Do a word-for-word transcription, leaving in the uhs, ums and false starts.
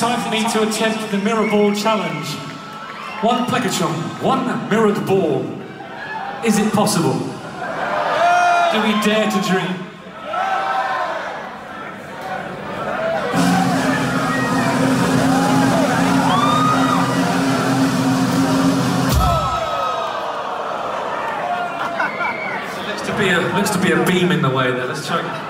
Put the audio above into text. now time for me to attempt the mirror ball challenge. One Plekachung, one mirrored ball. Is it possible? Do we dare to dream? Looks to be a beam in the way there. Let's try.